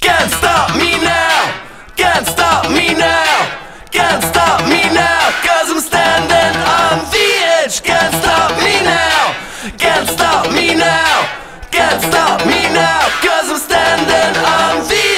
Can't stop me now, can't stop me now, can't stop me now, 'cause I'm standing on the edge. Can't stop me now, can't stop me now, can't stop me now, 'cause I'm standing on the edge.